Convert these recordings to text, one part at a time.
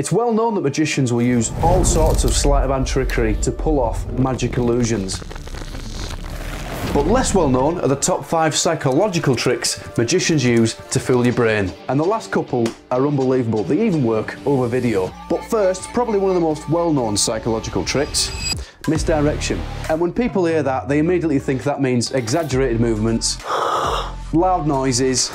It's well known that magicians will use all sorts of sleight of hand trickery to pull off magic illusions. But less well known are the top 5 psychological tricks magicians use to fool your brain. And the last couple are unbelievable, they even work over video. But first, probably one of the most well known psychological tricks, misdirection. And when people hear that, they immediately think that means exaggerated movements, loud noises,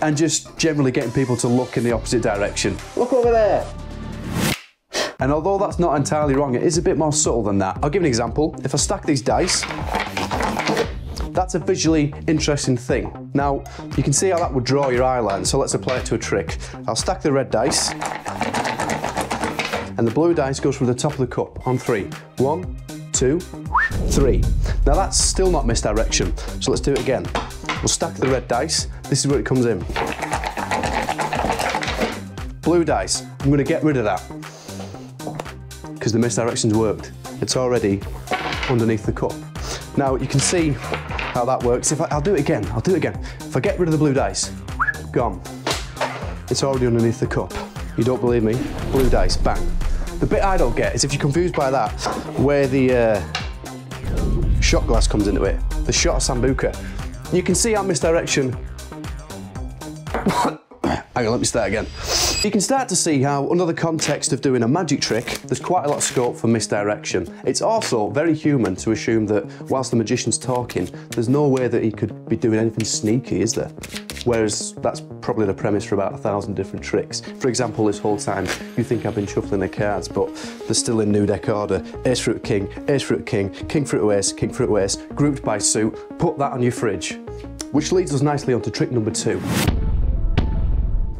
and just generally getting people to look in the opposite direction. Look over there! And although that's not entirely wrong, it is a bit more subtle than that. I'll give an example. If I stack these dice, that's a visually interesting thing. Now, you can see how that would draw your eye line, so let's apply it to a trick. I'll stack the red dice, and the blue dice goes from the top of the cup on 3. 1, 2, 3. Now that's still not misdirection, so let's do it again. We'll stack the red dice. This is where it comes in. Blue dice. I'm gonna get rid of that, because the misdirection's worked. It's already underneath the cup. Now you can see how that works. I'll do it again, I'll do it again. If I get rid of the blue dice, gone. It's already underneath the cup. You don't believe me? Blue dice, bang. The bit I don't get is, if you're confused by that, where the shot glass comes into it, the shot of Sambuca. You can see how misdirection... Hang on, let me start again. You can start to see how, under the context of doing a magic trick, there's quite a lot of scope for misdirection. It's also very human to assume that whilst the magician's talking, there's no way that he could be doing anything sneaky, is there? Whereas that's probably the premise for about 1,000 different tricks. For example, this whole time, you think I've been shuffling the cards, but they're still in new deck order. Ace fruit king, ace fruit king fruit to ace, grouped by suit, put that on your fridge. Which leads us nicely onto trick number 2.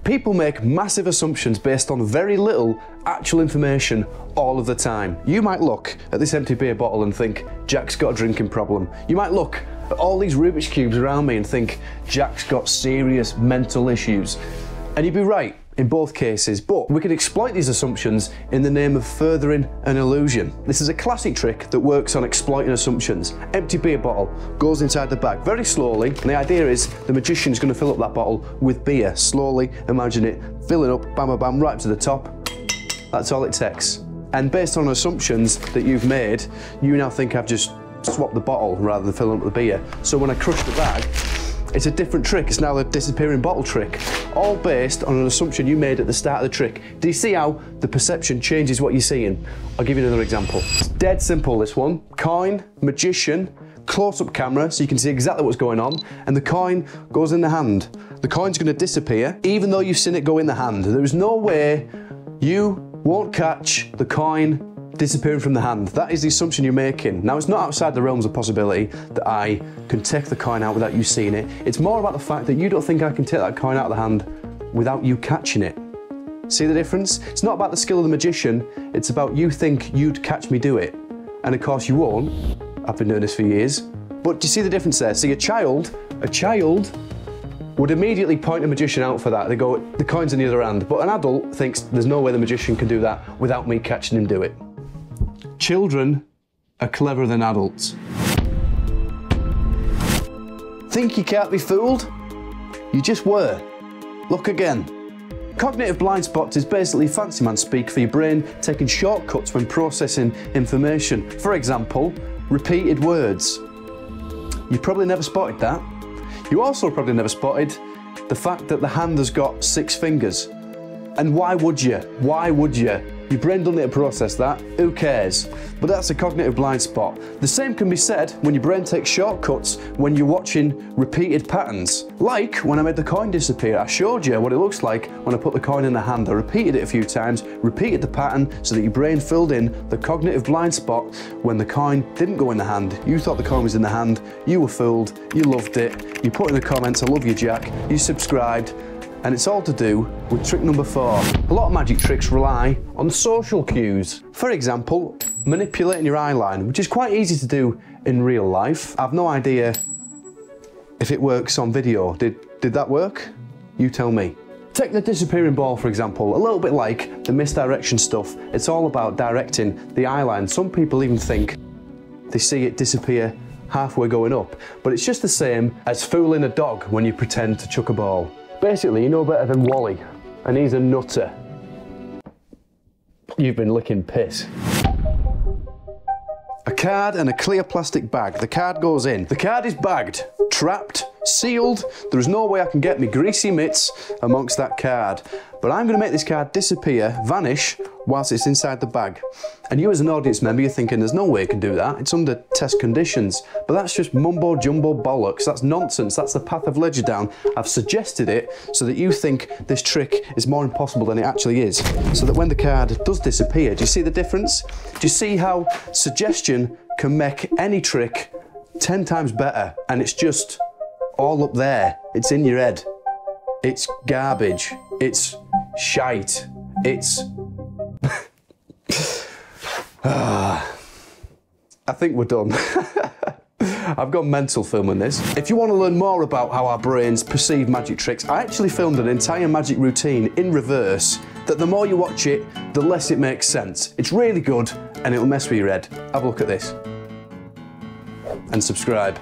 People make massive assumptions based on very little actual information all of the time. You might look at this empty beer bottle and think, Jack's got a drinking problem. You might look at all these Rubik's Cubes around me and think, Jack's got serious mental issues. And you'd be right in both cases, but we can exploit these assumptions in the name of furthering an illusion. This is a classic trick that works on exploiting assumptions. Empty beer bottle goes inside the bag very slowly, and the idea is the magician's going to fill up that bottle with beer. Slowly, imagine it filling up, bam, bam, bam, right up to the top. That's all it takes. And based on assumptions that you've made, you now think I've just swapped the bottle rather than filling up the beer. So when I crush the bag, it's a different trick. It's now the disappearing bottle trick. All based on an assumption you made at the start of the trick. Do you see how the perception changes what you're seeing? I'll give you another example. It's dead simple, this one. Coin, magician, close-up camera, so you can see exactly what's going on, and the coin goes in the hand. The coin's gonna disappear, even though you've seen it go in the hand. There is no way you won't catch the coin disappearing from the hand. That is the assumption you're making. Now, it's not outside the realms of possibility that I can take the coin out without you seeing it. It's more about the fact that you don't think I can take that coin out of the hand without you catching it. See the difference? It's not about the skill of the magician, it's about you think you'd catch me do it. And of course you won't. I've been doing this for years. But do you see the difference there? See, a child would immediately point a magician out for that. They go, the coin's in the other hand. But an adult thinks there's no way the magician can do that without me catching him do it. Children are cleverer than adults. Think you can't be fooled? You just were. Look again. Cognitive blind spots is basically fancy man speak for your brain taking shortcuts when processing information. For example, repeated words. You probably never spotted that. You also probably never spotted the fact that the hand has got 6 fingers. And why would you? Why would you? Your brain doesn't need to process that, who cares? But that's a cognitive blind spot. The same can be said when your brain takes shortcuts when you're watching repeated patterns. Like when I made the coin disappear, I showed you what it looks like when I put the coin in the hand. I repeated it a few times, repeated the pattern so that your brain filled in the cognitive blind spot when the coin didn't go in the hand. You thought the coin was in the hand, you were fooled, you loved it, you put in the comments, I love you Jack, you subscribed. And it's all to do with trick number 4. A lot of magic tricks rely on social cues. For example, manipulating your eye line, which is quite easy to do in real life. I've no idea if it works on video. Did that work? You tell me. Take the disappearing ball, for example, a little bit like the misdirection stuff. It's all about directing the eye line. Some people even think they see it disappear halfway going up, but it's just the same as fooling a dog when you pretend to chuck a ball. Basically, you know better than Wally. And he's a nutter. You've been licking piss. A card and a clear plastic bag. The card goes in. The card is bagged, trapped, sealed. There is no way I can get me greasy mitts amongst that card. But I'm going to make this card disappear, vanish, whilst it's inside the bag. And you as an audience member, you're thinking, there's no way you can do that. It's under test conditions. But that's just mumbo jumbo bollocks. That's nonsense. That's the path of ledger down. I've suggested it so that you think this trick is more impossible than it actually is. So that when the card does disappear, do you see the difference? Do you see how suggestion can make any trick 10 times better? And it's just all up there. It's in your head. It's garbage. It's shite. It's... I think we're done. I've gone mental filming this. If you want to learn more about how our brains perceive magic tricks, I actually filmed an entire magic routine in reverse that the more you watch it, the less it makes sense. It's really good and it'll mess with your head. Have a look at this. And subscribe.